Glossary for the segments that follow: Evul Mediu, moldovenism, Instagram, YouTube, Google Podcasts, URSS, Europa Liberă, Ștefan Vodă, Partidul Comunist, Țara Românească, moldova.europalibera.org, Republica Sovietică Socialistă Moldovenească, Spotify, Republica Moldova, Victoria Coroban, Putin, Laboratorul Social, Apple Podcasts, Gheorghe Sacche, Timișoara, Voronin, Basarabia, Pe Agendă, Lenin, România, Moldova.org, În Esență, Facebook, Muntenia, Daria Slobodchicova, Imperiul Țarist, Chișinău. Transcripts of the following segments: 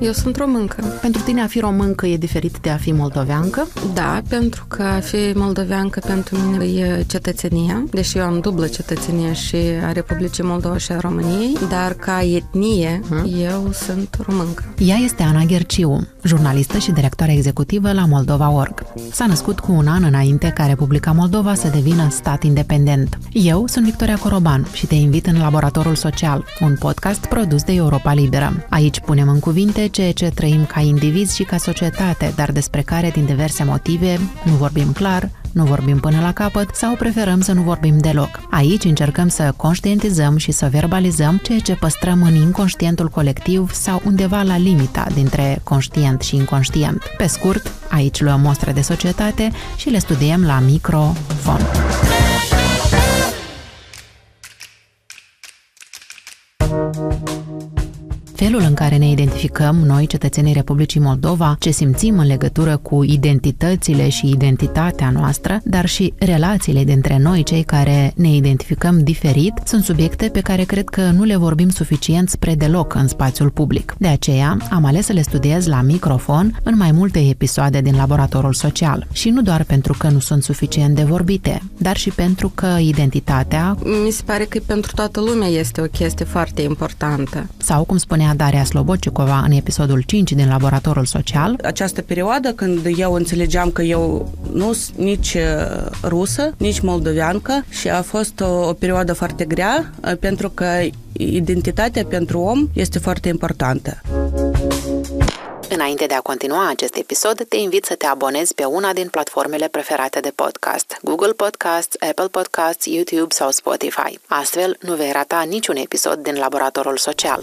Eu sunt româncă. Pentru tine a fi româncă e diferit de a fi moldoveancă? Da, pentru că a fi moldoveancă pentru mine e cetățenia, deși eu am dublă cetățenie și a Republicii Moldova și a României, dar ca etnie eu sunt româncă. Ea este Ana Gherciu, jurnalistă și directoare executivă la Moldova.org. S-a născut cu un an înainte ca Republica Moldova să devină stat independent. Eu sunt Victoria Coroban și te invit în Laboratorul Social, un podcast produs de Europa Liberă. Aici punem în cuvinte ceea ce trăim ca indivizi și ca societate, dar despre care, din diverse motive, nu vorbim clar, nu vorbim până la capăt sau preferăm să nu vorbim deloc. Aici încercăm să conștientizăm și să verbalizăm ceea ce păstrăm în inconștientul colectiv sau undeva la limita dintre conștient și inconștient. Pe scurt, aici luăm mostre de societate și le studiem la microfon. Felul în care ne identificăm noi, cetățenii Republicii Moldova, ce simțim în legătură cu identitățile și identitatea noastră, dar și relațiile dintre noi, cei care ne identificăm diferit, sunt subiecte pe care cred că nu le vorbim suficient spre deloc în spațiul public. De aceea, am ales să le studiez la microfon în mai multe episoade din Laboratorul Social. Și nu doar pentru că nu sunt suficient de vorbite, dar și pentru că identitatea... Mi se pare că pentru toată lumea este o chestie foarte importantă. Sau, cum spunea Daria Slobodchicova în episodul 5 din Laboratorul Social. Această perioadă când eu înțelegeam că eu nu sunt nici rusă, nici moldoveancă și a fost o perioadă foarte grea pentru că identitatea pentru om este foarte importantă. Înainte de a continua acest episod, te invit să te abonezi pe una din platformele preferate de podcast, Google Podcasts, Apple Podcasts, YouTube sau Spotify. Astfel, nu vei rata niciun episod din Laboratorul Social.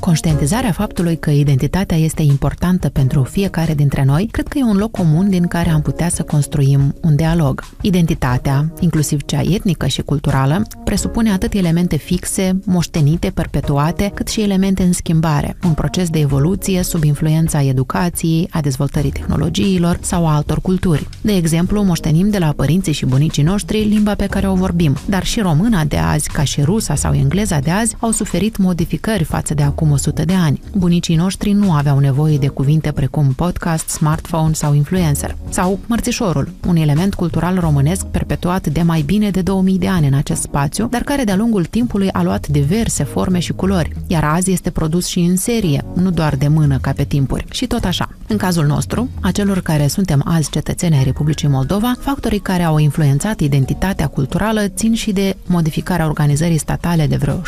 Conștientizarea faptului că identitatea este importantă pentru fiecare dintre noi, cred că e un loc comun din care am putea să construim un dialog. Identitatea, inclusiv cea etnică și culturală, presupune atât elemente fixe, moștenite, perpetuate, cât și elemente în schimbare, un proces de evoluție sub influența educației, a dezvoltării tehnologiilor sau a altor culturi. De exemplu, moștenim de la părinții și bunicii noștri limba pe care o vorbim, dar și româna de azi, ca și rusa sau engleza de azi, au suferit modificări față de acum 100 de ani. Bunicii noștri nu aveau nevoie de cuvinte precum podcast, smartphone sau influencer. Sau mărțișorul, un element cultural românesc perpetuat de mai bine de 2000 de ani în acest spațiu, dar care de-a lungul timpului a luat diverse forme și culori, iar azi este produs și în serie, nu doar de mână ca pe timpuri. Și tot așa. În cazul nostru, a celor care suntem azi cetățeni ai Republicii Moldova, factorii care au influențat identitatea culturală țin și de modificarea organizării statale de vreo 6-7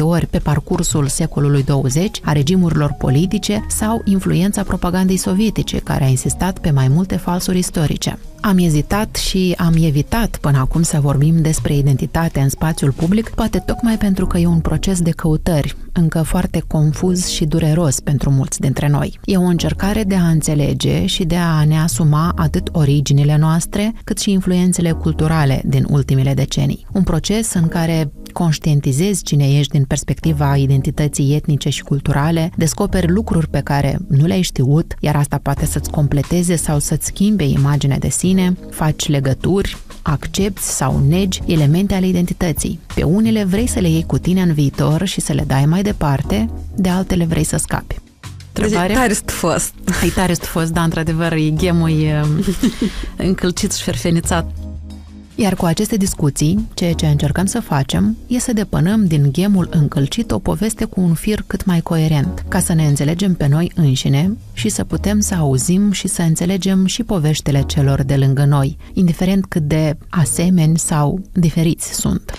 ori pe parcursul secolului 20, a regimurilor politice sau influența propagandei sovietice, care a insistat pe mai multe falsuri istorice. Am ezitat și am evitat până acum să vorbim despre identitate în spațiul public, poate tocmai pentru că e un proces de căutări, încă foarte confuz și dureros pentru mulți dintre noi. E o încercare de a înțelege și de a ne asuma atât originile noastre, cât și influențele culturale din ultimele decenii. Un proces în care conștientizezi cine ești din perspectiva identității etnice și culturale, descoperi lucruri pe care nu le-ai știut, iar asta poate să-ți completeze sau să-ți schimbe imaginea de sine, faci legături, accepti sau negi elemente ale identității. Pe unele vrei să le iei cu tine în viitor și să le dai mai departe, de altele vrei să scapi. Întrebare? Ai tare fost, da, într-adevăr, e gemul încălcit și ferfenițat. Iar cu aceste discuții, ceea ce încercăm să facem e să depănăm din ghemul încălcit o poveste cu un fir cât mai coerent, ca să ne înțelegem pe noi înșine și să putem să auzim și să înțelegem și poveștile celor de lângă noi, indiferent cât de asemeni sau diferiți sunt.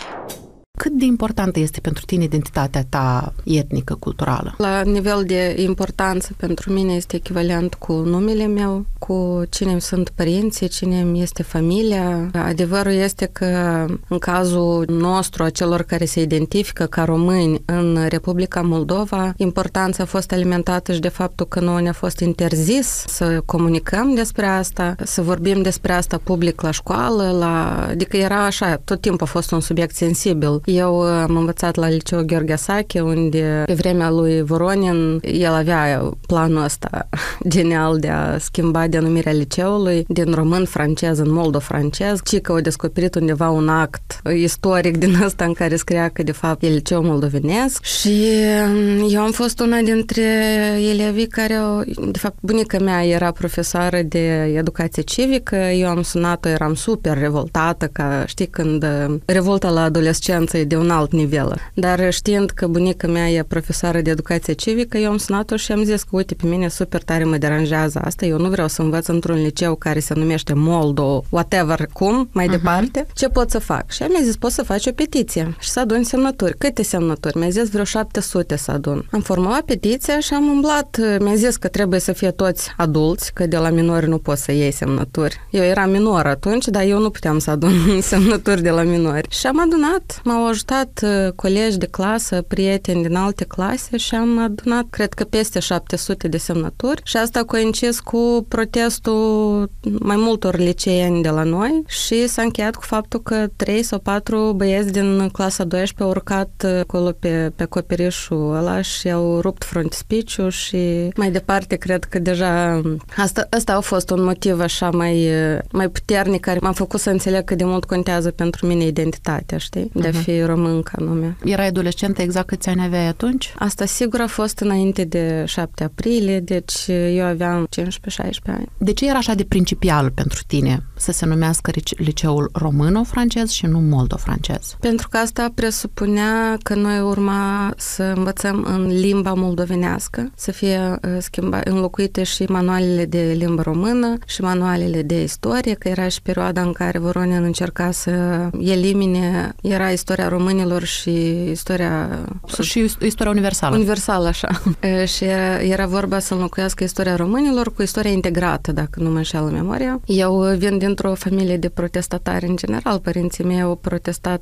Cât de importantă este pentru tine identitatea ta etnică, culturală? La nivel de importanță, pentru mine este echivalent cu numele meu, cu cine-mi sunt părinții, cine-mi este familia. Adevărul este că în cazul nostru, a celor care se identifică ca români în Republica Moldova, importanța a fost alimentată și de faptul că nouă ne-a fost interzis să comunicăm despre asta, să vorbim despre asta public la școală, adică era așa, tot timpul a fost un subiect sensibil Eu am învățat la liceu Gheorghe Sacche, unde pe vremea lui Voronin el avea planul ăsta genial de a schimba denumirea liceului din român-francez în moldo-francez, ci că au descoperit undeva un act istoric din ăsta în care scria că de fapt e liceu moldovenesc și eu am fost una dintre elevii care, de fapt, bunica mea era profesoară de educație civică, eu am sunat-o, eram super revoltată, ca știi când revolta la adolescență e de un alt nivel. Dar știind că bunica mea e profesoară de educație civică, eu am sunat-o și am zis că, uite, pe mine super tare mă deranjează asta, eu nu vreau să învăț într-un liceu care se numește Moldo, whatever, cum, mai departe, ce pot să fac? Și mi-a zis, poți să faci o petiție și să aduni semnături. Câte semnături? Mi-a zis vreo 700 să adun. Am format petiția și am umblat. Mi-a zis că trebuie să fie toți adulți, că de la minori nu poți să iei semnături. Eu eram minor atunci, dar eu nu puteam să adun semnături de la minori. Și am adunat. M-au ajutat colegi de clasă, prieteni din alte clase și am adunat, cred că peste 700 de semnături. Și asta a coincis cu protestul mai multor liceeni de la noi și s-a încheiat cu faptul că 3 sau 4 băieți din clasa 12 au urcat acolo pe acoperișul ăla și au rupt frontispiciul și mai departe cred că deja asta a fost un motiv așa mai puternic care m-a făcut să înțeleg cât de mult contează pentru mine identitatea, știi? De a fi româncă anume. Erai adolescentă, exact câți ani aveai atunci? Asta sigur a fost înainte de 7 aprilie, deci eu aveam 15-16 ani. De ce era așa de principial pentru tine să se numească liceul româno-francez și nu moldo-francez? Pentru că asta presupunea că noi urma să învățăm în limba moldovenească, să fie înlocuite și manualele de limbă română și manualele de istorie, că era și perioada în care Voronin încerca să elimine, era istoria românilor și istoria universală. Universală, așa. Și era vorba să înlocuiască istoria românilor cu istoria integrată, dacă nu mă înșeală memoria. Eu vin dintr-o familie de protestatari în general. Părinții mei au protestat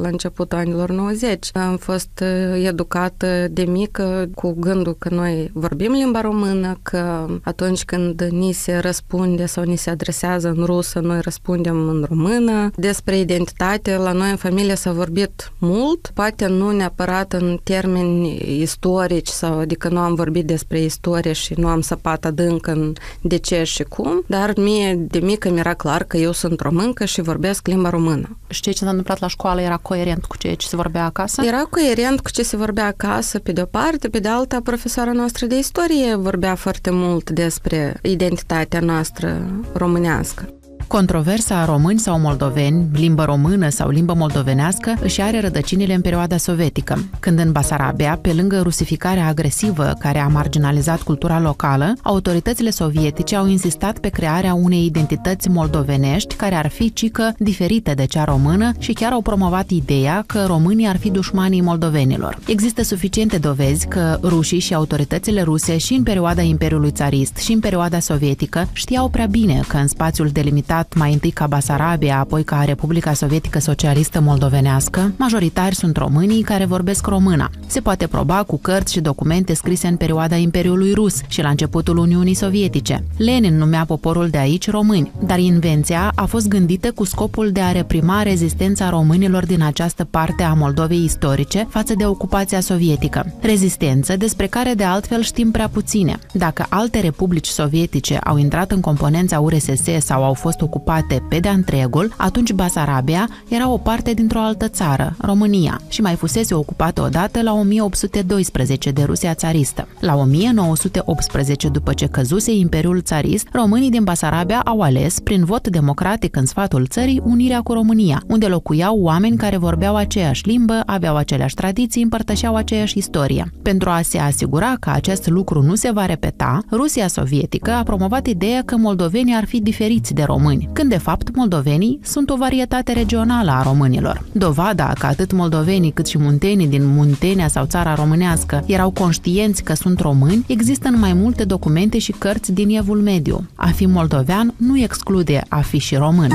la începutul anilor 90. Am fost educată de mică cu gândul că noi vorbim limba română, că atunci când ni se răspunde sau ni se adresează în rusă, noi răspundem în română. Despre identitate, la noi în familie s-a vorbit mult, poate nu neapărat în termeni istorici, sau adică nu am vorbit despre istorie și nu am săpat adânc în de ce și cum, dar mie de mică mi-era clar că eu sunt româncă și vorbesc limba română. Și ceea ce s-a întâmplat la școală era coerent cu ceea ce se vorbea acasă? Era coerent cu ce se vorbea acasă, pe de-o parte, pe de alta, profesoara noastră de istorie vorbea foarte mult despre identitatea noastră românească. Controversa a români sau moldoveni, limbă română sau limbă moldovenească, își are rădăcinile în perioada sovietică, când în Basarabia, pe lângă rusificarea agresivă care a marginalizat cultura locală, autoritățile sovietice au insistat pe crearea unei identități moldovenești care ar fi cică diferită de cea română și chiar au promovat ideea că românii ar fi dușmanii moldovenilor. Există suficiente dovezi că rușii și autoritățile ruse și în perioada Imperiului Țarist și în perioada sovietică știau prea bine că în spațiul delimitat mai întâi ca Basarabia, apoi ca Republica Sovietică Socialistă Moldovenească, majoritari sunt românii care vorbesc româna. Se poate proba cu cărți și documente scrise în perioada Imperiului Rus și la începutul Uniunii Sovietice. Lenin numea poporul de aici români, dar invenția a fost gândită cu scopul de a reprima rezistența românilor din această parte a Moldovei istorice față de ocupația sovietică. Rezistență despre care de altfel știm prea puține. Dacă alte republici sovietice au intrat în componența URSS sau au fost ocupate pe de-a întregul, atunci Basarabia era o parte dintr-o altă țară, România, și mai fusese ocupată odată la 1812 de Rusia țaristă. La 1918, după ce căzuse Imperiul Țarist, românii din Basarabia au ales, prin vot democratic în sfatul țării, unirea cu România, unde locuiau oameni care vorbeau aceeași limbă, aveau aceleași tradiții, împărtășeau aceeași istorie. Pentru a se asigura că acest lucru nu se va repeta, Rusia sovietică a promovat ideea că moldovenii ar fi diferiți de români, când de fapt moldovenii sunt o varietate regională a românilor. Dovada că atât moldovenii cât și muntenii din Muntenia sau Țara Românească erau conștienți că sunt români există în mai multe documente și cărți din Evul Mediu. A fi moldovean nu exclude a fi și român.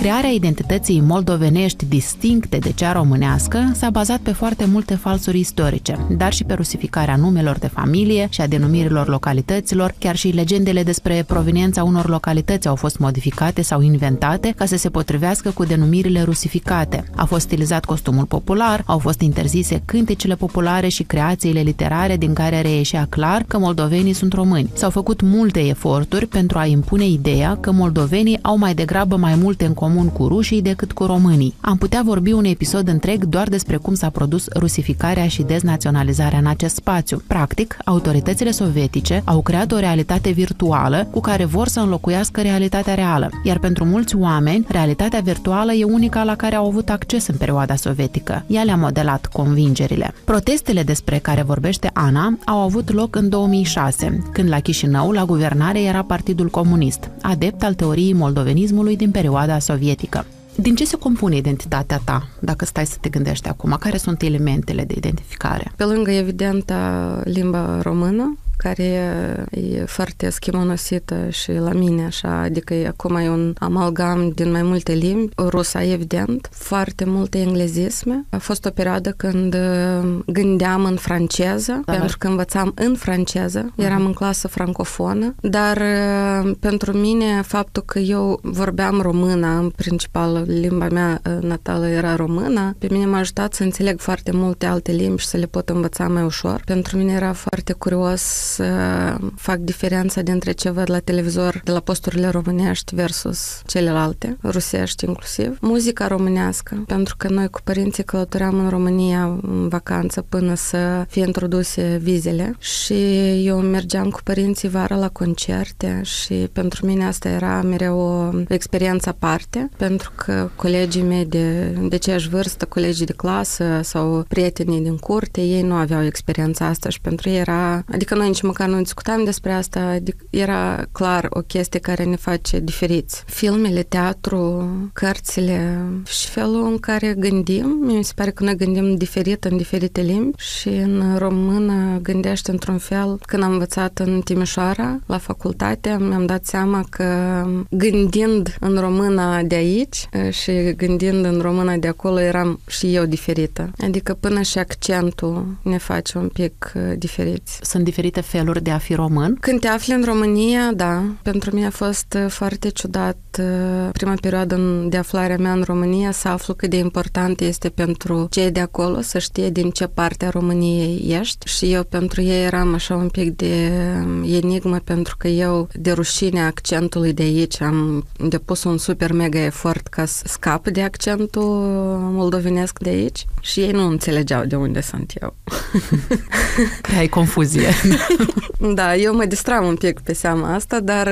Crearea identității moldovenești distincte de cea românească s-a bazat pe foarte multe falsuri istorice, dar și pe rusificarea numelor de familie și a denumirilor localităților, chiar și legendele despre proveniența unor localități au fost modificate sau inventate ca să se potrivească cu denumirile rusificate. A fost stilizat costumul popular, au fost interzise cântecele populare și creațiile literare din care reieșea clar că moldovenii sunt români. S-au făcut multe eforturi pentru a impune ideea că moldovenii au mai degrabă mai multe în comun cu rușii decât cu românii. Am putea vorbi un episod întreg doar despre cum s-a produs rusificarea și deznaționalizarea în acest spațiu. Practic, autoritățile sovietice au creat o realitate virtuală cu care vor să înlocuiască realitatea reală, iar pentru mulți oameni, realitatea virtuală e unica la care au avut acces în perioada sovietică. Ea le-a modelat convingerile. Protestele despre care vorbește Ana au avut loc în 2006, când la Chișinău, la guvernare, era Partidul Comunist, adept al teoriei moldovenismului din perioada sovietică. Din ce se compune identitatea ta, dacă stai să te gândești acum? Care sunt elementele de identificare? Pe lângă, evident, limba română, care e foarte schimonosită și la mine, așa, adică acum e un amalgam din mai multe limbi, rusa, evident, foarte multe englezisme. A fost o perioadă când gândeam în franceză, da, pentru că învățam în franceză, eram în clasă francofonă, dar pentru mine faptul că eu vorbeam româna, în principal limba mea natală era româna, pe mine m-a ajutat să înțeleg foarte multe alte limbi și să le pot învăța mai ușor. Pentru mine era foarte curios să fac diferența dintre ce văd la televizor de la posturile românești versus celelalte, rusești inclusiv. Muzica românească, pentru că noi cu părinții călătoream în România în vacanță până să fie introduse vizele și eu mergeam cu părinții vara la concerte și pentru mine asta era mereu o experiență aparte, pentru că colegii mei de aceeași vârstă, colegii de clasă sau prietenii din curte, ei nu aveau experiența asta și pentru ei era, adică noi nici măcar nu discutam despre asta, adică era clar o chestie care ne face diferiți. Filmele, teatru, cărțile și felul în care gândim, mi se pare că noi gândim diferit în diferite limbi și în română gândește într-un fel. Când am învățat în Timișoara, la facultate, mi-am dat seama că gândind în română de aici și gândind în română de acolo eram și eu diferită. Adică până și accentul ne face un pic diferiți. Sunt diferite feluri de a fi român. Când te afli în România, da, pentru mine a fost foarte ciudat prima perioadă de aflarea mea în România să aflu cât de important este pentru cei de acolo să știe din ce parte a României ești și eu pentru ei eram așa un pic de enigmă pentru că eu de rușinea accentului de aici am depus un super mega efort ca să scap de accentul moldovenesc de aici și ei nu înțelegeau de unde sunt eu. Ai confuzie. Da, eu mă distram un pic pe seama asta, dar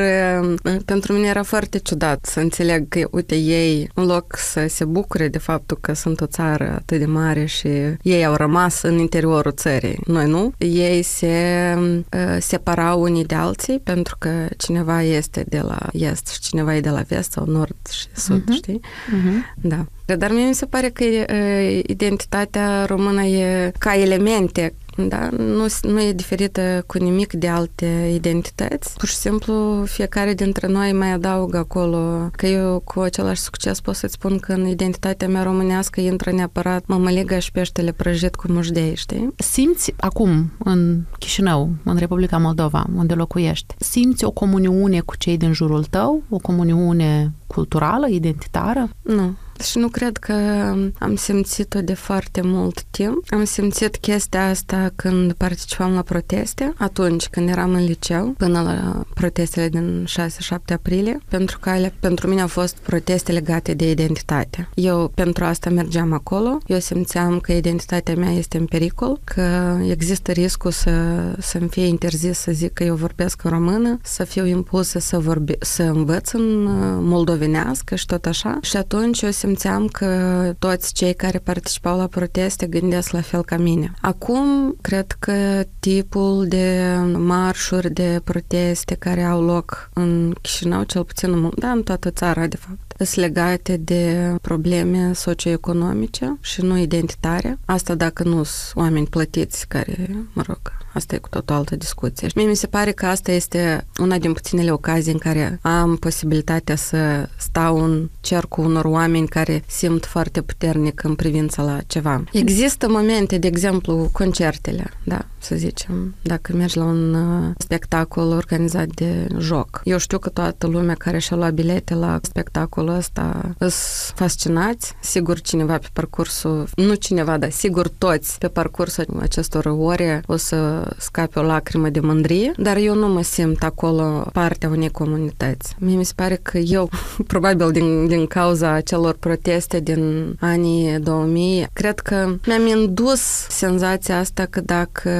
pentru mine era foarte ciudat să înțeleg că, uite, ei, în loc să se bucure de faptul că sunt o țară atât de mare și ei au rămas în interiorul țării, noi nu, ei se separau unii de alții pentru că cineva este de la est și cineva e de la vest sau nord și sud, știi? Da. Dar mie mi se pare că identitatea română e ca elemente, da? Nu e diferită cu nimic de alte identități. Pur și simplu, fiecare dintre noi mai adaugă acolo. Că eu cu același succes pot să-ți spun că în identitatea mea românească intră neapărat mămăliga și peștele prăjit cu mușdei, știi? Simți acum în Chișinău, în Republica Moldova, unde locuiești, simți o comuniune cu cei din jurul tău? O comuniune culturală, identitară? Nu. Și nu cred că am simțit-o de foarte mult timp. Am simțit chestia asta când participam la proteste, atunci când eram în liceu, până la protestele din 6-7 aprilie, pentru că alea, pentru mine au fost proteste legate de identitate. Eu pentru asta mergeam acolo, eu simțeam că identitatea mea este în pericol, că există riscul să-mi fie interzis să zic că eu vorbesc în română, să fiu impulsă să învăț în moldovenească și tot așa. Și atunci eu simțeam că toți cei care participau la proteste gândesc la fel ca mine. Acum, cred că tipul de marșuri, de proteste care au loc în Chișinău, cel puțin în toată țara, de fapt, sunt legate de probleme socioeconomice și nu identitare. Asta dacă nu sunt oameni plătiți care, mă rog, asta e cu tot o altă discuție. Mie mi se pare că asta este una din puținele ocazii în care am posibilitatea să stau în cercul unor oameni care simt foarte puternic în privința la ceva. Există momente, de exemplu, concertele, da, să zicem, dacă mergi la un spectacol organizat de Joc. Eu știu că toată lumea care și-a luat bilete la spectacolul ăsta îs fascinați. Sigur cineva pe parcursul, nu cineva, dar sigur toți pe parcursul acestor ore o să scape o lacrimă de mândrie, dar eu nu mă simt acolo partea unei comunități. Mie mi se pare că eu, probabil din cauza acelor proteste din anii 2000, cred că mi-am indus senzația asta că dacă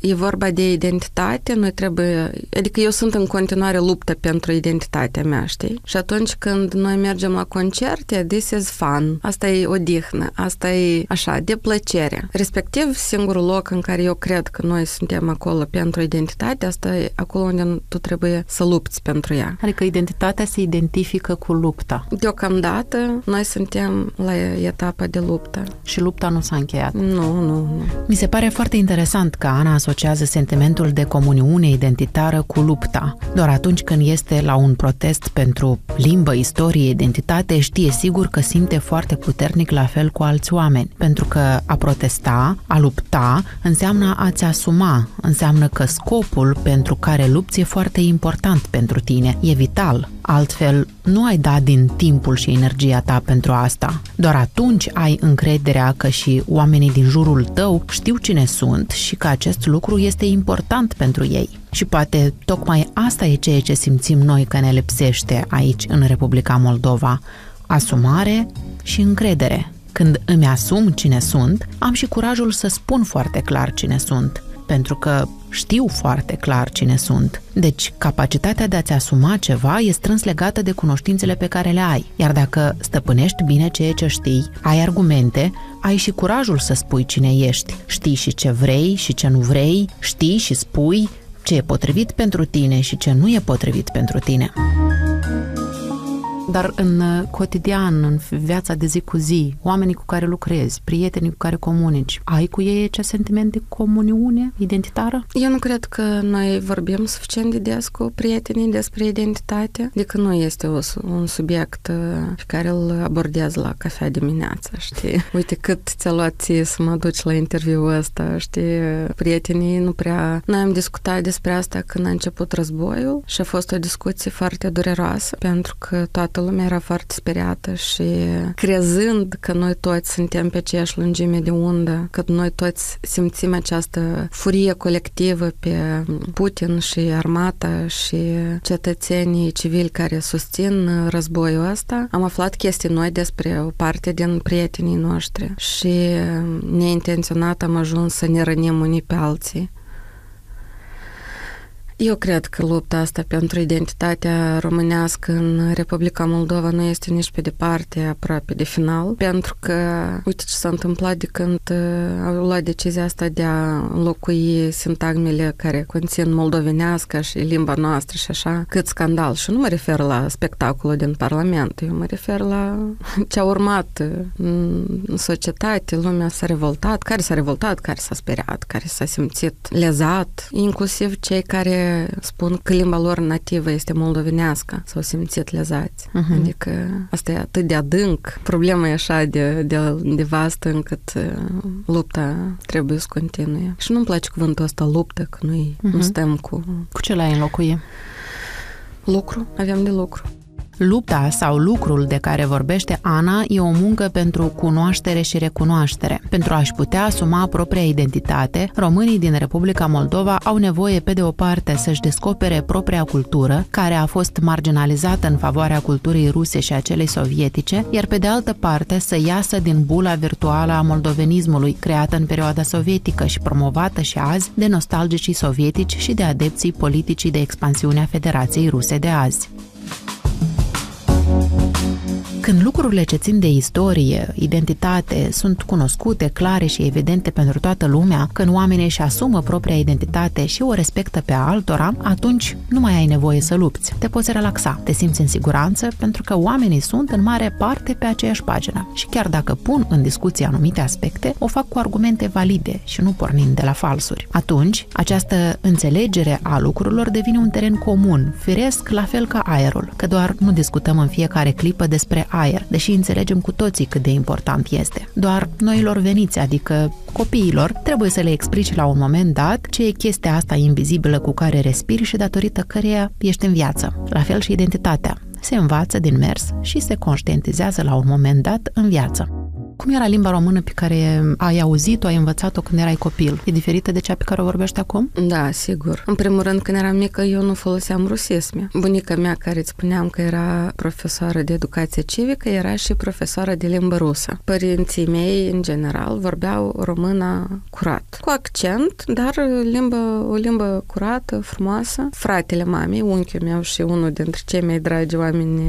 e vorba de identitate, noi trebuie, adică eu sunt în continuare luptă pentru identitatea mea, știi? Și atunci când noi mergem la concerte, this is fun. Asta e odihnă, asta e așa, de plăcere. Respectiv, singurul loc în care eu cred că noi suntem acolo pentru identitate, asta e acolo unde tu trebuie să lupți pentru ea. Adică identitatea se identifică cu lupta. Deocamdată, noi suntem la etapa de luptă. Și lupta nu s-a încheiat. Nu. Mi se pare foarte interesant că Ana asociază sentimentul de comuniune identitară cu lupta. Doar atunci când este la un protest pentru limbă, istorie, identitate, știe sigur că simte foarte puternic la fel cu alți oameni. Pentru că a protesta, a lupta, înseamnă a-ți asuma, înseamnă că scopul pentru care lupți e foarte important pentru tine, e vital. Altfel, nu ai dat din timpul și energia ta pentru asta. Doar atunci ai încrederea că și oamenii din jurul tău știu cine sunt și că acest lucru este important pentru ei. Și poate tocmai asta e ceea ce simțim noi că ne lipsește aici, în Republica Moldova. Asumare și încredere. Când îmi asum cine sunt, am și curajul să spun foarte clar cine sunt, pentru că știu foarte clar cine sunt. Deci, capacitatea de a-ți asuma ceva e strâns legată de cunoștințele pe care le ai. Iar dacă stăpânești bine ceea ce știi, ai argumente, ai și curajul să spui cine ești. Știi și ce vrei și ce nu vrei, știi și spui ce e potrivit pentru tine și ce nu e potrivit pentru tine. Dar în cotidian, în viața de zi cu zi, oamenii cu care lucrezi, prietenii cu care comunici, ai cu ei acest sentiment de comuniune identitară? Eu nu cred că noi vorbim suficient de des cu prietenii despre identitate, adică nu este un subiect pe care îl abordez la cafea dimineața, știi? Uite cât ți-a luat ție să mă duci la interviul ăsta, știi? Prietenii nu prea... Noi am discutat despre asta când a început războiul și a fost o discuție foarte dureroasă, pentru că toată lumea era foarte speriată și crezând că noi toți suntem pe aceeași lungime de undă, că noi toți simțim această furie colectivă pe Putin și armata și cetățenii civili care susțin războiul ăsta, am aflat chestii noi despre o parte din prietenii noștri și neintenționat am ajuns să ne rănim unii pe alții. Eu cred că lupta asta pentru identitatea românească în Republica Moldova nu este nici pe departe aproape de final, pentru că uite ce s-a întâmplat de când au luat decizia asta de a înlocui sintagmele care conțin moldovenească și limba noastră și așa, cât scandal. Și nu mă refer la spectacolul din Parlament, eu mă refer la ce a urmat în societate, lumea s-a revoltat, care s-a speriat, care s-a simțit lezat, inclusiv cei care spun că limba lor nativă este moldovenească, s-au simțit lezați. Uh-huh. Adică asta e atât de adânc, problema e așa de vastă încât lupta trebuie să continue. Și nu-mi place cuvântul ăsta, luptă, că noi nu stăm cu... Cu ce la înlocuie? Lucru. Avem de lucru. Lupta sau lucrul de care vorbește Ana e o muncă pentru cunoaștere și recunoaștere. Pentru a-și putea asuma propria identitate, românii din Republica Moldova au nevoie, pe de o parte, să-și descopere propria cultură, care a fost marginalizată în favoarea culturii ruse și a celei sovietice, iar pe de altă parte să iasă din bula virtuală a moldovenismului, creată în perioada sovietică și promovată și azi de nostalgicii sovietici și de adepții politicii de expansiune a Federației Ruse de azi. Când lucrurile ce țin de istorie, identitate, sunt cunoscute, clare și evidente pentru toată lumea, când oamenii își asumă propria identitate și o respectă pe altora, atunci nu mai ai nevoie să lupți. Te poți relaxa, te simți în siguranță, pentru că oamenii sunt în mare parte pe aceeași pagină. Și chiar dacă pun în discuție anumite aspecte, o fac cu argumente valide și nu pornind de la falsuri. Atunci, această înțelegere a lucrurilor devine un teren comun, firesc, la fel ca aerul, că doar nu discutăm în fiecare clipă despre aer, deși înțelegem cu toții cât de important este. Doar noilor veniți, adică copiilor, trebuie să le explici la un moment dat ce e chestia asta invizibilă cu care respiri și datorită căreia ești în viață. La fel și identitatea. Se învață din mers și se conștientizează la un moment dat în viață. Cum era limba română pe care ai auzit-o, ai învățat-o când erai copil? E diferită de cea pe care o vorbești acum? Da, sigur. În primul rând, când eram mică, eu nu foloseam rusisme. Bunica mea, care îți spuneam că era profesoară de educație civică, era și profesoară de limbă rusă. Părinții mei, în general, vorbeau româna curat. Cu accent, dar o limbă curată, frumoasă. Fratele mamei, unchiul meu și unul dintre cei mai dragi oameni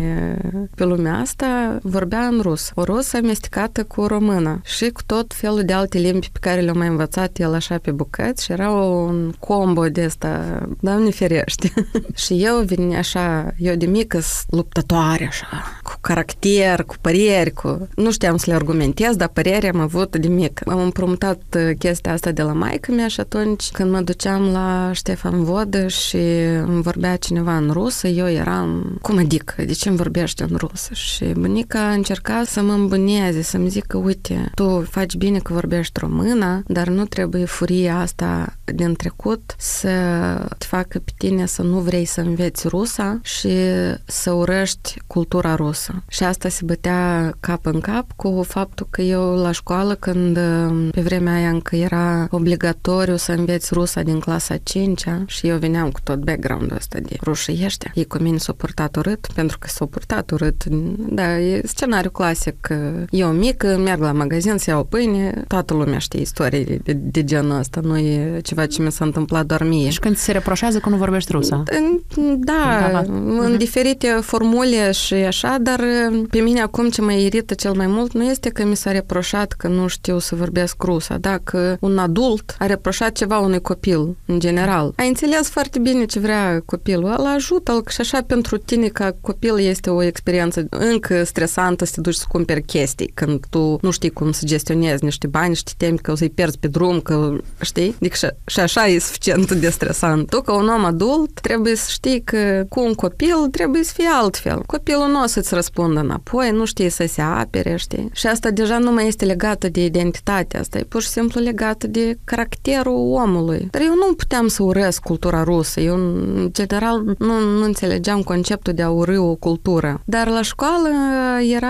pe lumea asta, vorbea în rusă. O rusă amestecată cu română și cu tot felul de alte limbi pe care le-am mai învățat el așa pe bucăți și era un combo de asta, Doamne ferește. Și eu vin așa, eu de mică luptătoare așa, cu caracter, cu părieri, cu... Nu știam să le argumentez, dar părierea am avut de mică. Am împrumutat chestia asta de la maică mea și atunci când mă duceam la Ștefan Vodă și îmi vorbea cineva în rusă, eu eram, cum adică, de ce îmi vorbești în rusă? Și bunica încerca să mă îmbuneze, să-mi zic că, uite, tu faci bine că vorbești română, dar nu trebuie furia asta din trecut să te facă pe tine să nu vrei să înveți rusa și să urăști cultura rusă. Și asta se bătea cap în cap cu faptul că eu la școală, când pe vremea aia încă era obligatoriu să înveți rusa din clasa 5-a și eu veneam cu tot background-ul ăsta de rușii ăștia. Ei cu mine s-au purtat urât, pentru că s-au purtat urât. Da, e scenariu clasic. Eu mică, merg la magazin să iau pâine, toată lumea știe istorii de genul ăsta, nu e ceva ce mi s-a întâmplat doar mie. Și când se reproșează că nu vorbești rusă? Da, în diferite formule și așa, dar pe mine acum ce mă irită cel mai mult nu este că mi s-a reproșat că nu știu să vorbesc rusa, dacă un adult a reproșat ceva unui copil, în general. Ai înțeles foarte bine ce vrea copilul ăla, ajută-l și așa pentru tine ca copil este o experiență încă stresantă să te duci să cumperi chestii, când tu nu știi cum să gestionezi niște bani și te temi că o să-i pierzi pe drum, că știi? Deci și așa e suficient de stresant. Tu, ca un om adult, trebuie să știi că cu un copil trebuie să fie altfel. Copilul nu o să-ți răspundă înapoi, nu știi să se apere, știi? Și asta deja nu mai este legată de identitate, asta e pur și simplu legată de caracterul omului. Dar eu nu puteam să urăsc cultura rusă, eu, în general, nu înțelegeam conceptul de a urî o cultură. Dar la școală era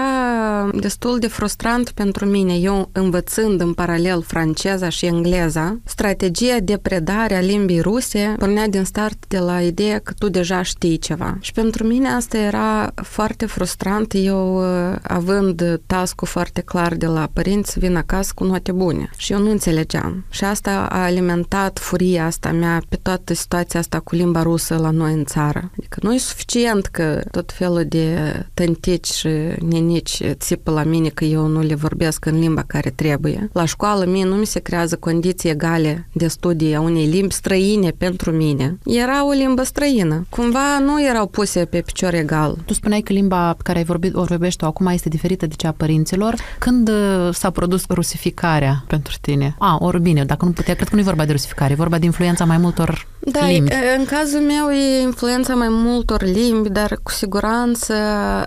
destul de frustrant pentru mine, eu învățând în paralel franceza și engleza, strategia de predare a limbii ruse pornea din start de la ideea că tu deja știi ceva. Și pentru mine asta era foarte frustrant, eu având task-ul foarte clar de la părinți, vin acasă cu note bune. Și eu nu înțelegeam. Și asta a alimentat furia asta mea pe toată situația asta cu limba rusă la noi în țară. Adică nu e suficient că tot felul de tântici și nenici țipă la mine că eu nu le vorbesc în limba care trebuie. La școală mie nu mi se creează condiții egale de studii a unei limbi străine pentru mine. Era o limbă străină. Cumva nu erau puse pe picior egal. Tu spuneai că limba pe care ai vorbit, o vorbești tu acum este diferită de cea a părinților. Când s-a produs rusificarea pentru tine? Ori bine, dacă nu putea, cred că nu e vorba de rusificare, e vorba de influența mai multor limbi. În cazul meu e influența mai multor limbi, dar cu siguranță,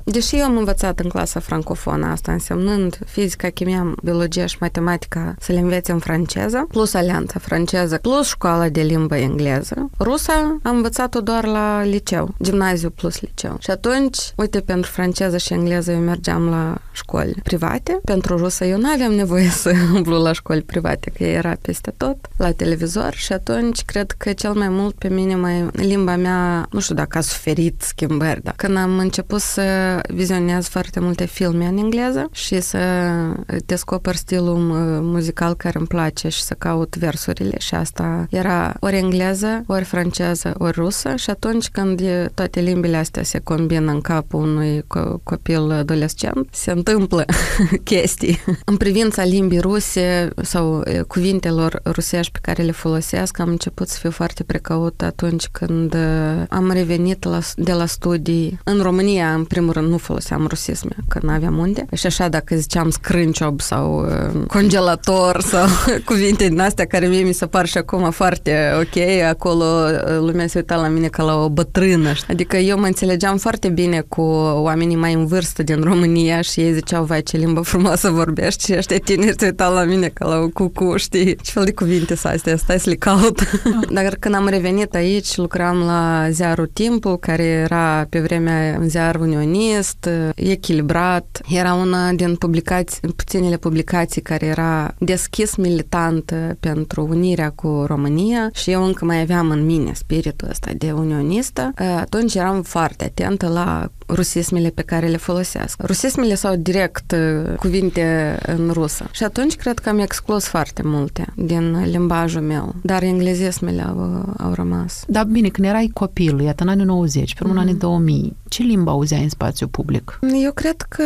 deși eu am învățat în clasa francofonă, asta însemnând fizica, chimia, biologia și matematica să le înveți în franceză, plus alianța franceză, plus școala de limbă engleză. Rusa am învățat-o doar la liceu, gimnaziu plus liceu. Și atunci, uite, pentru franceză și engleză eu mergeam la școli private, pentru rusă eu nu aveam nevoie să umblu la școli private, că era peste tot, la televizor și atunci cred că cel mai mai mult pe mine, limba mea, nu știu dacă a suferit schimbări, dar când am început să vizionez foarte multe filme în engleză și să descoper stilul muzical care îmi place și să caut versurile, și asta era ori engleză, ori franceză, ori rusă, și atunci când toate limbile astea se combină în capul unui copil adolescent, se întâmplă chestii. În privința limbii ruse sau cuvintelor rusești pe care le folosesc, am început să fiu foarte precaută atunci când am revenit de la studii. În România, în primul rând, nu foloseam rusisme, că n-aveam unde. Și așa, dacă ziceam scrânciob sau congelator sau cuvinte din astea care mie mi se par și acum foarte ok, acolo lumea se uita la mine ca la o bătrână. Adică eu mă înțelegeam foarte bine cu oamenii mai în vârstă din România și ei ziceau, vai, ce limbă frumoasă vorbești, și ăștia tineri se uitau la mine ca la o cucu, știi? Ce fel de cuvinte sunt astea? Stai să le caut. Dar când am revenit aici, lucram la ziarul Timpul, care era pe vremea un ziar unionist, echilibrat. Era una din puținele publicații care era deschis militant pentru unirea cu România, și eu încă mai aveam în mine spiritul ăsta de unionistă. Atunci eram foarte atentă la rusismele pe care le folosesc. Rusismele sau direct cuvinte în rusă. Și atunci cred că am exclus foarte multe din limbajul meu. Dar englezismele au rămas. Dar bine, când erai copil, iată, în anii 90, până în anii 2000, ce limbă auzeai în spațiu public? Eu cred că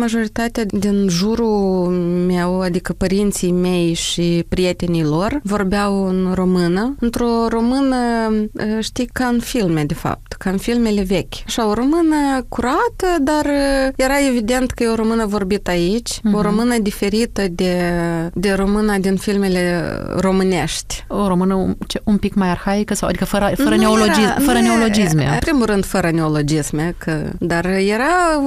majoritatea din jurul meu, adică părinții mei și prietenii lor, vorbeau în română. Într-o română, știi, ca în filme, de fapt, ca în filmele vechi. Așa, o română curată, dar era evident că e o română vorbită aici, o română diferită de româna din filmele românești. O română un pic mai arhaică, sau, adică fără neologisme. În primul rând, fără neologisme, dar era,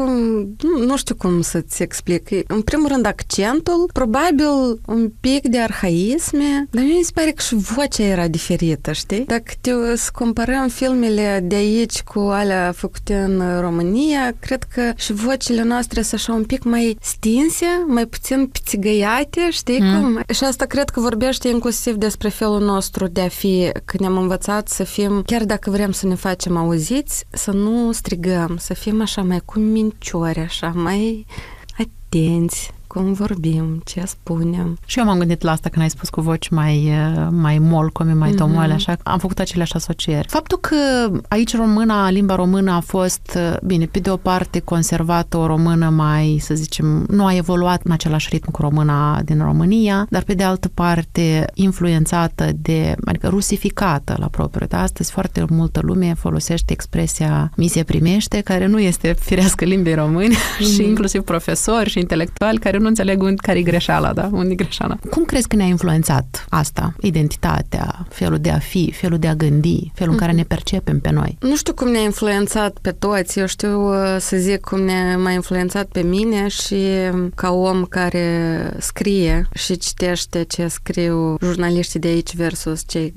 nu știu cum să-ți explic, în primul rând accentul, probabil un pic de arhaisme, dar mie mi se pare că și vocea era diferită, știi? Dacă să comparăm filmele de aici cu alea făcute în România, cred că și vocile noastre sunt așa un pic mai stinse, mai puțin pițigăiate, știi cum? Și asta cred că vorbește inclusiv despre felul nostru de a fi, că ne-am învățat să fim, chiar dacă vrem să ne facem auziți, să nu strigăm, să fim așa mai cuminciori, așa mai atenți cum vorbim, ce spunem. Și eu m-am gândit la asta când ai spus cu voci mai molcomi, mai domoale, așa. Am făcut aceleași asocieri. Faptul că aici limba română a fost, bine, pe de o parte conservată, o română mai, să zicem, nu a evoluat în același ritm cu româna din România, dar pe de altă parte influențată adică rusificată la propriu. Dar astăzi foarte multă lume folosește expresia mi se primește, care nu este firească limbii români, și inclusiv profesori și intelectuali care nu înțeleg care e greșeala, da? Unde e greșeala? Cum crezi că ne-a influențat asta? Identitatea, felul de a fi, felul de a gândi, felul în care ne percepem pe noi? Nu știu cum ne-a influențat pe toți. Eu știu să zic cum m-a influențat pe mine, și ca om care scrie și citește ce scriu jurnaliștii de aici versus cei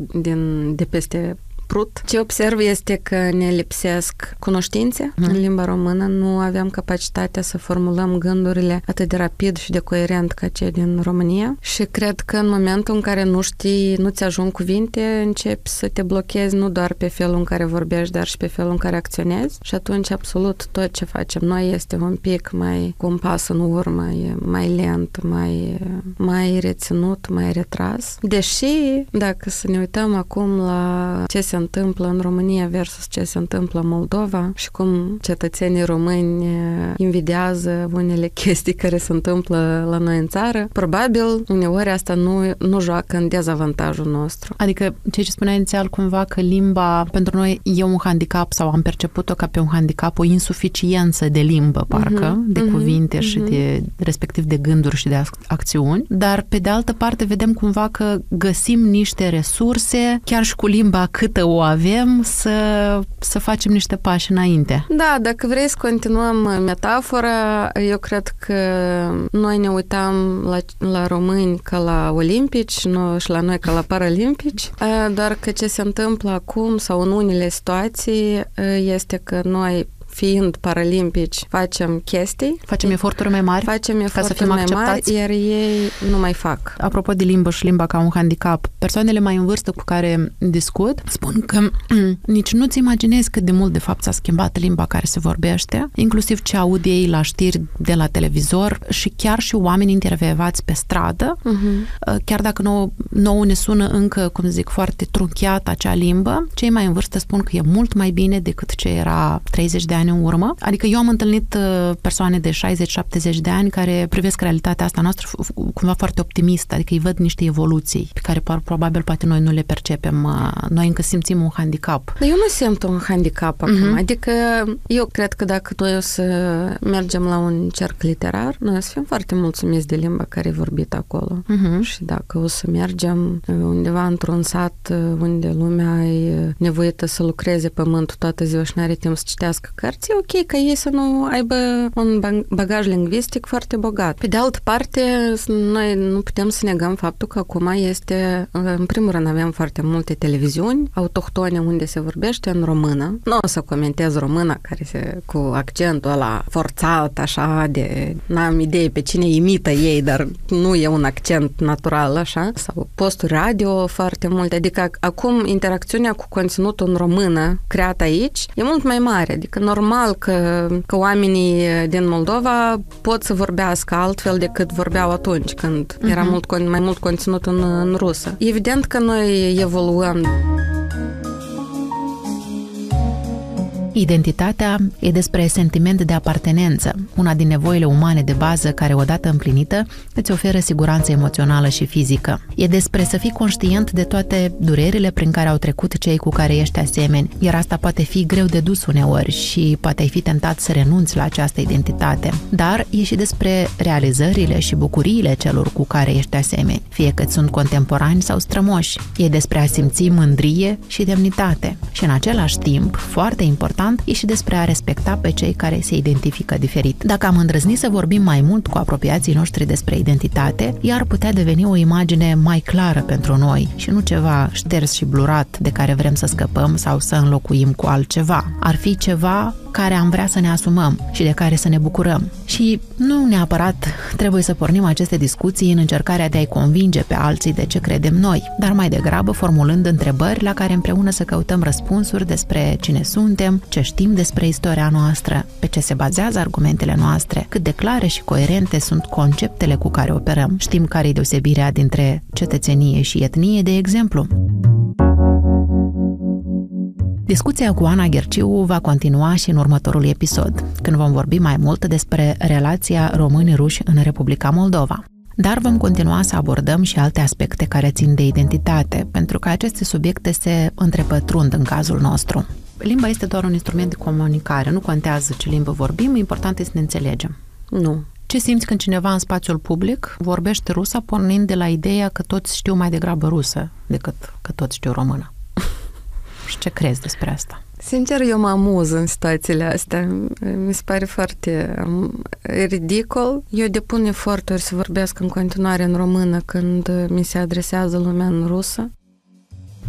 de peste Prut. Ce observ este că ne lipsesc cunoștințe în limba română, nu aveam capacitatea să formulăm gândurile atât de rapid și de coerent ca cei din România, și cred că în momentul în care nu știi, nu-ți ajung cuvinte, începi să te blochezi nu doar pe felul în care vorbești, dar și pe felul în care acționezi, și atunci absolut tot ce facem noi este un pic mai cu un pas în urmă, mai lent, mai reținut, mai retras. Deși, dacă să ne uităm acum la ce se întâmplă în România versus ce se întâmplă în Moldova și cum cetățenii români invidiază unele chestii care se întâmplă la noi în țară, probabil uneori asta nu joacă în dezavantajul nostru. Adică ce spunea inițial cumva că limba pentru noi e un handicap, sau am perceput-o ca pe un handicap, o insuficiență de limbă parcă, de cuvinte și de respectiv de gânduri și de acțiuni, dar pe de altă parte vedem cumva că găsim niște resurse chiar și cu limba cât o avem să facem niște pași înainte. Da, dacă vrei să continuăm metafora, eu cred că noi ne uitam la români ca la olimpici, și la noi ca la paralimpici, doar că ce se întâmplă acum sau în unele situații este că noi fiind paralimpici, facem chestii. Facem eforturi mai mari ca să fim acceptați. Iar ei nu mai fac. Apropo de limbă și limba ca un handicap, persoanele mai în vârstă cu care discut spun că nici nu-ți imaginezi cât de mult de fapt s-a schimbat limba care se vorbește, inclusiv ce aud ei la știri de la televizor și chiar și oameni intervievați pe stradă, chiar dacă nouă ne sună încă, cum zic, foarte trunchiat acea limbă, cei mai în vârstă spun că e mult mai bine decât ce era 30 de ani în urmă. Adică eu am întâlnit persoane de 60-70 de ani care privesc realitatea asta noastră cumva foarte optimistă, adică îi văd niște evoluții pe care probabil poate noi nu le percepem. Noi încă simțim un handicap. Dar eu nu simt un handicap acum. Adică eu cred că dacă noi o să mergem la un cerc literar, noi o să fim foarte mulțumiți de limba care e vorbită acolo. Și dacă o să mergem undeva într-un sat unde lumea e nevoită să lucreze pământul toată ziua și n-are timp să citească cărți, e ok ca ei să nu aibă un bagaj lingvistic foarte bogat. Pe de altă parte, noi nu putem să negăm faptul că acum este, în primul rând, avem foarte multe televiziuni autohtone unde se vorbește în română. Nu o să comentez româna care se, cu accentul ăla forțat, așa, de n-am idee pe cine imită ei, dar nu e un accent natural, așa. Sau posturi radio foarte multe. Adică acum interacțiunea cu conținutul în română creat aici e mult mai mare. Adică normal că oamenii din Moldova pot să vorbească altfel decât vorbeau atunci când era mai mult conținut în rusă. Evident că noi evoluăm. Identitatea e despre sentiment de apartenență, una din nevoile umane de bază care, odată împlinită, îți oferă siguranță emoțională și fizică. E despre să fii conștient de toate durerile prin care au trecut cei cu care ești asemeni, iar asta poate fi greu de dus uneori și poate ai fi tentat să renunți la această identitate. Dar e și despre realizările și bucuriile celor cu care ești asemeni, fie că sunt contemporani sau strămoși. E despre a simți mândrie și demnitate. Și în același timp, foarte important, e și despre a respecta pe cei care se identifică diferit. Dacă am îndrăznit să vorbim mai mult cu apropiații noștri despre identitate, ea ar putea deveni o imagine mai clară pentru noi și nu ceva șters și blurat de care vrem să scăpăm sau să înlocuim cu altceva. Ar fi ceva care am vrea să ne asumăm și de care să ne bucurăm. Și nu neapărat trebuie să pornim aceste discuții în încercarea de a-i convinge pe alții de ce credem noi, dar mai degrabă formulând întrebări la care împreună să căutăm răspunsuri despre cine suntem, ce știm despre istoria noastră, pe ce se bazează argumentele noastre, cât de clare și coerente sunt conceptele cu care operăm. Știm care e deosebirea dintre cetățenie și etnie, de exemplu. Discuția cu Ana Gherciu va continua și în următorul episod, când vom vorbi mai mult despre relația români-ruși în Republica Moldova. Dar vom continua să abordăm și alte aspecte care țin de identitate, pentru că aceste subiecte se întrepătrund în cazul nostru. Limba este doar un instrument de comunicare, nu contează ce limbă vorbim, important este să ne înțelegem. Nu. Ce simți când cineva în spațiul public vorbește rusa pornind de la ideea că toți știu mai degrabă rusă decât că toți știu română? Și ce crezi despre asta? Sincer, eu mă amuz în situațiile astea. Mi se pare foarte ridicol. Eu depun eforturi să vorbesc în continuare în română când mi se adresează lumea în rusă.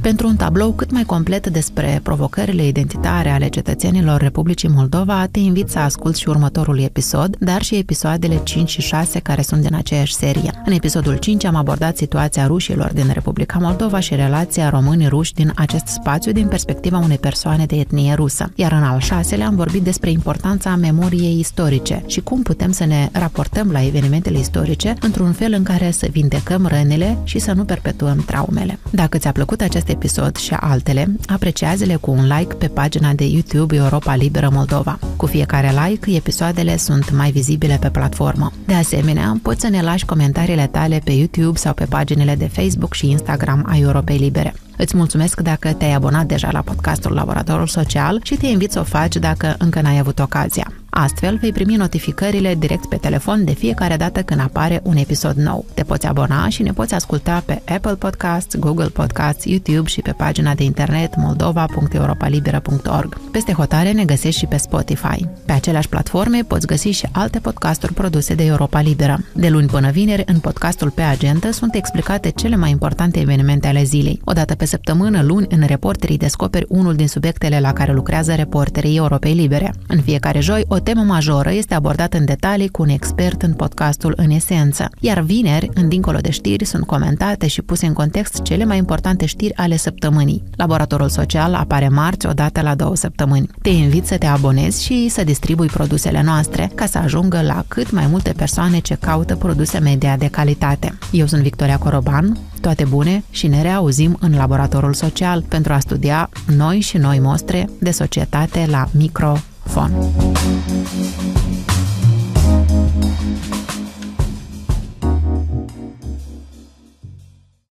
Pentru un tablou cât mai complet despre provocările identitare ale cetățenilor Republicii Moldova, te invit să asculți și următorul episod, dar și episoadele 5 și 6 care sunt din aceeași serie. În episodul 5 am abordat situația rușilor din Republica Moldova și relația românii-ruși din acest spațiu din perspectiva unei persoane de etnie rusă. Iar în al 6-lea am vorbit despre importanța memoriei istorice și cum putem să ne raportăm la evenimentele istorice într-un fel în care să vindecăm rănile și să nu perpetuăm traumele. Dacă ți-a plăcut acest episod și altele, apreciază-le cu un like pe pagina de YouTube Europa Liberă Moldova. Cu fiecare like, episoadele sunt mai vizibile pe platformă. De asemenea, poți să ne lași comentariile tale pe YouTube sau pe paginile de Facebook și Instagram a Europei Libere. Îți mulțumesc dacă te-ai abonat deja la podcastul Laboratorul Social și te invit să o faci dacă încă n-ai avut ocazia. Astfel, vei primi notificările direct pe telefon de fiecare dată când apare un episod nou. Te poți abona și ne poți asculta pe Apple Podcasts, Google Podcasts, YouTube și pe pagina de internet moldova.europalibera.org. Peste hotare ne găsești și pe Spotify. Pe aceleași platforme poți găsi și alte podcasturi produse de Europa Liberă. De luni până vineri, în podcastul Pe Agendă sunt explicate cele mai importante evenimente ale zilei. O dată pe săptămână, luni, în Reporterii descoperi unul din subiectele la care lucrează reporterii Europei Libere. În fiecare joi, o temă majoră este abordată în detalii cu un expert în podcastul În Esență. Iar vineri, în Dincolo de știri, sunt comentate și puse în context cele mai importante știri ale săptămânii. Laboratorul Social apare marți, odată la 2 săptămâni. Te invit să te abonezi și să distribui produsele noastre, ca să ajungă la cât mai multe persoane ce caută produse media de calitate. Eu sunt Victoria Coroban, toate bune și ne reauzim în Laboratorul Social pentru a studia noi și noi mostre de societate la microfon.